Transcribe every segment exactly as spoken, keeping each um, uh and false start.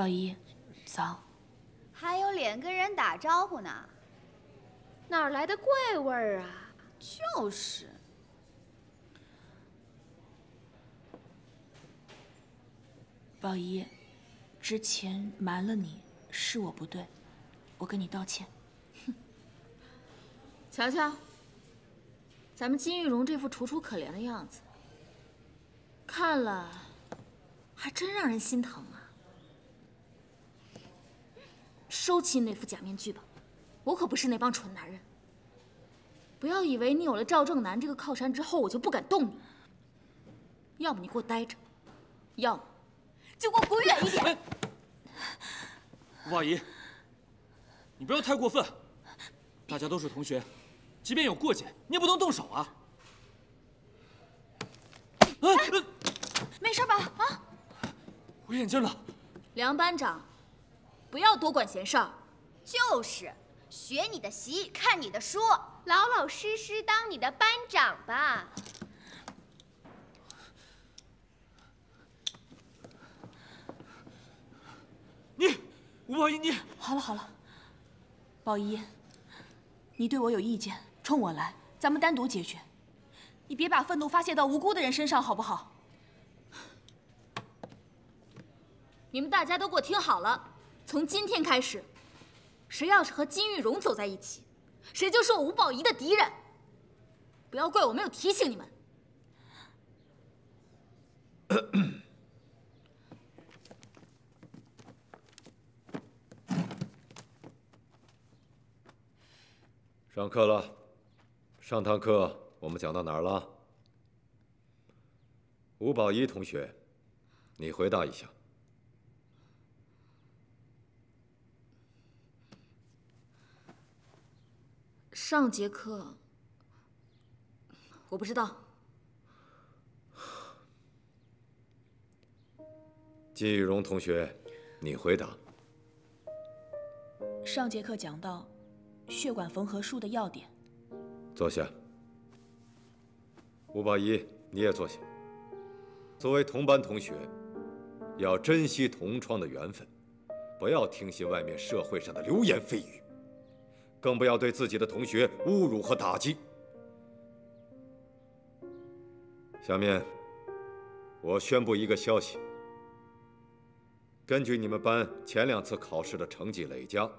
老姨，早。还有脸跟人打招呼呢？哪来的怪味儿啊？就是。 宝姨，之前瞒了你，是我不对，我跟你道歉。哼，瞧瞧，咱们金玉蓉这副楚楚可怜的样子，看了还真让人心疼啊！收起那副假面具吧，我可不是那帮蠢男人。不要以为你有了赵正南这个靠山之后，我就不敢动你。要么你给我待着，要么。 就给我滚远一点！吴阿姨，你不要太过分。大家都是同学，即便有过节，你也不能动手啊！哎，没事吧？啊！我眼镜呢？梁班长，不要多管闲事儿。就是，学你的习，看你的书，老老实实当你的班长吧。 你，吴宝仪，你好了好了，宝仪，你对我有意见，冲我来，咱们单独解决。你别把愤怒发泄到无辜的人身上，好不好？你们大家都给我听好了，从今天开始，谁要是和金玉蓉走在一起，谁就是我吴宝仪的敌人。不要怪我没有提醒你们。上课了，上堂课我们讲到哪儿了？吴宝仪同学，你回答一下。上节课我不知道。金玉蓉同学，你回答。上节课讲到。 血管缝合术的要点。坐下，吴宝仪，你也坐下。作为同班同学，要珍惜同窗的缘分，不要听信外面社会上的流言蜚语，更不要对自己的同学侮辱和打击。下面，我宣布一个消息：根据你们班前两次考试的成绩累加。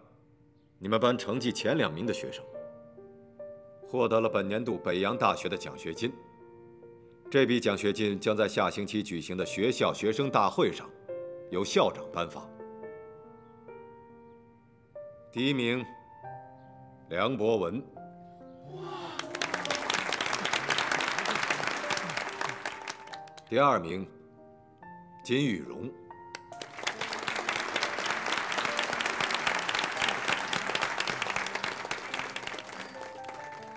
你们班成绩前两名的学生获得了本年度北洋大学的奖学金。这笔奖学金将在下星期举行的学校学生大会上由校长颁发。第一名梁博文，第二名金玉蓉。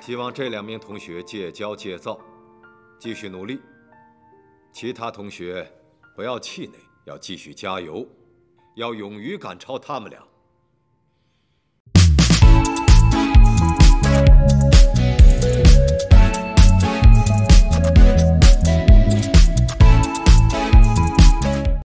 希望这两名同学戒骄戒躁，继续努力。其他同学不要气馁，要继续加油，要勇于赶超他们俩。